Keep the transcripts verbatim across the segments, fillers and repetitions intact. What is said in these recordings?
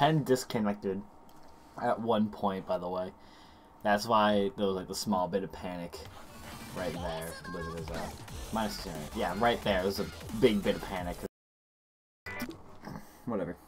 pen disconnected at one point, by the way. That's why there was like the small bit of panic right there. It was, uh, minus two. Yeah, right there. It was a big bit of panic. Whatever.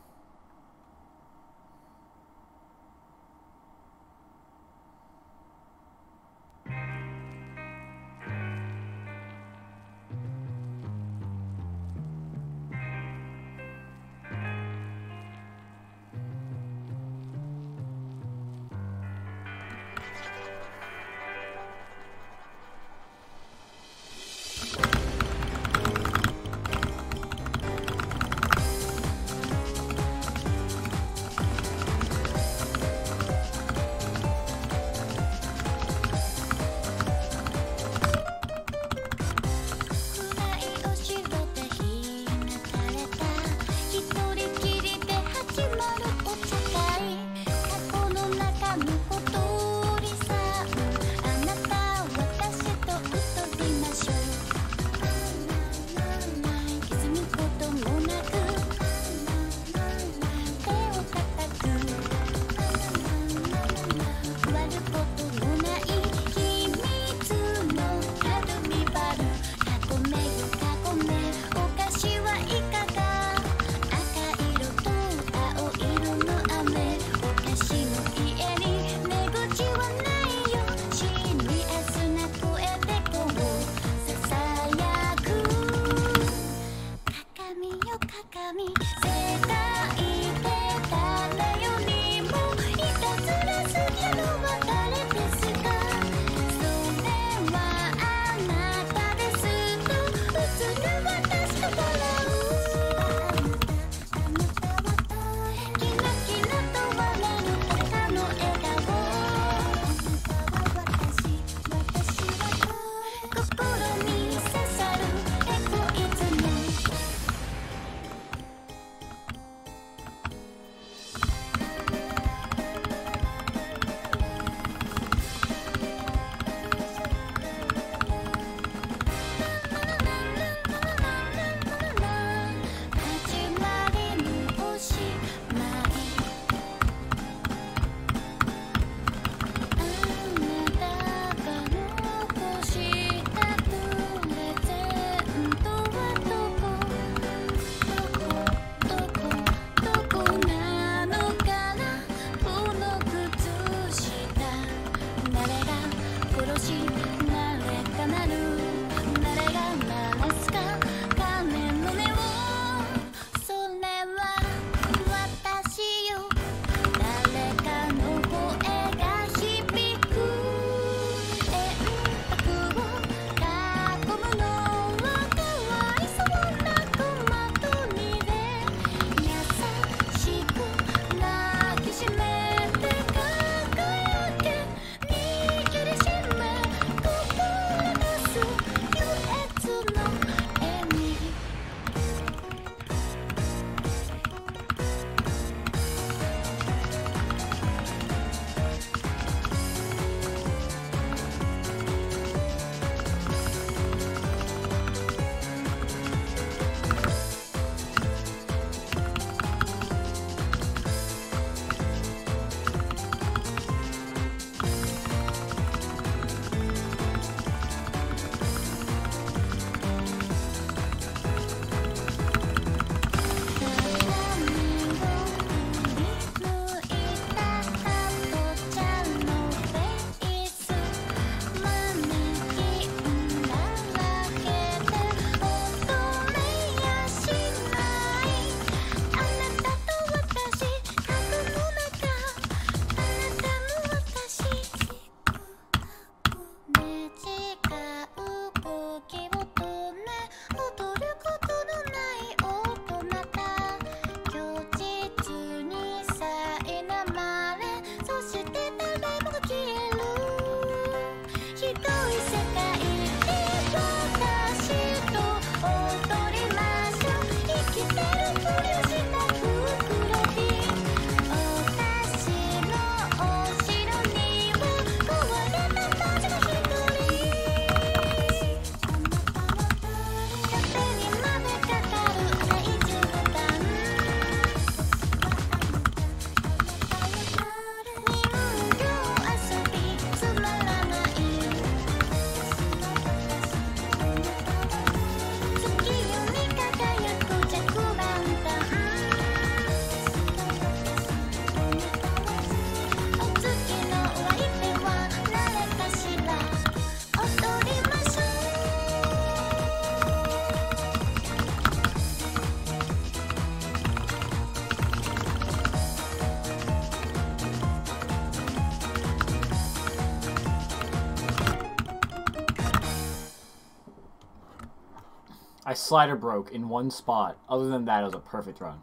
I slider broke in one spot. Other than that, it was a perfect run.